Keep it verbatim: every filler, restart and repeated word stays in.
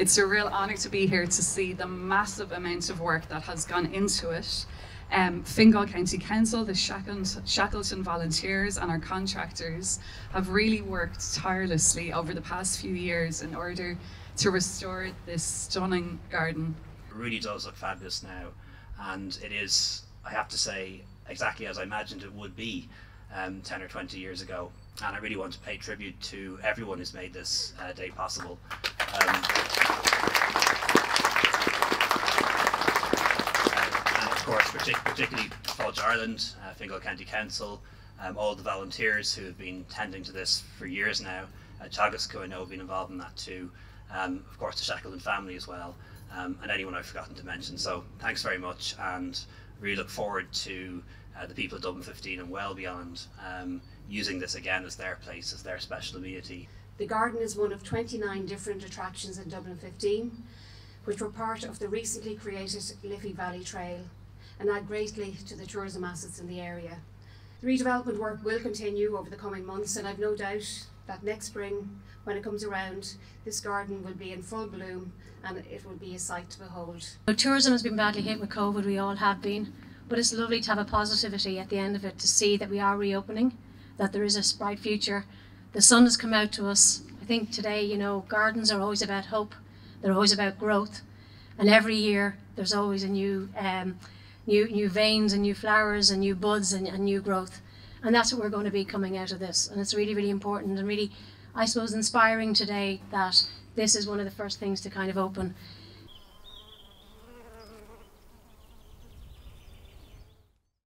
It's a real honour to be here to see the massive amount of work that has gone into it. Um, Fingal County Council, the Shackleton volunteers and our contractors have really worked tirelessly over the past few years in order to restore this stunning garden. It really does look fabulous now, and it is, I have to say, exactly as I imagined it would be um, ten or twenty years ago, and I really want to pay tribute to everyone who's made this uh, day possible. Um, particularly Fáilte Ireland, uh, Fingal County Council, um, all the volunteers who have been tending to this for years now. Uh, Tagusco, I know, have been involved in that too. Um, of course, the Shackleton family as well, um, and anyone I've forgotten to mention. So thanks very much, and really look forward to uh, the people of Dublin fifteen and well beyond um, using this again as their place, as their special amenity. The garden is one of twenty-nine different attractions in Dublin fifteen, which were part of the recently created Liffey Valley Trail, and add greatly to the tourism assets in the area. The redevelopment work will continue over the coming months, and I've no doubt that next spring, when it comes around, this garden will be in full bloom and it will be a sight to behold. Well, tourism has been badly hit with COVID, we all have been, but it's lovely to have a positivity at the end of it, to see that we are reopening, that there is a bright future. The sun has come out to us. I think today, you know, gardens are always about hope, they're always about growth, and every year there's always a new um, New, new veins and new flowers and new buds and, and new growth, and that's what we're going to be coming out of this, and it's really, really important and really, I suppose, inspiring today that this is one of the first things to kind of open.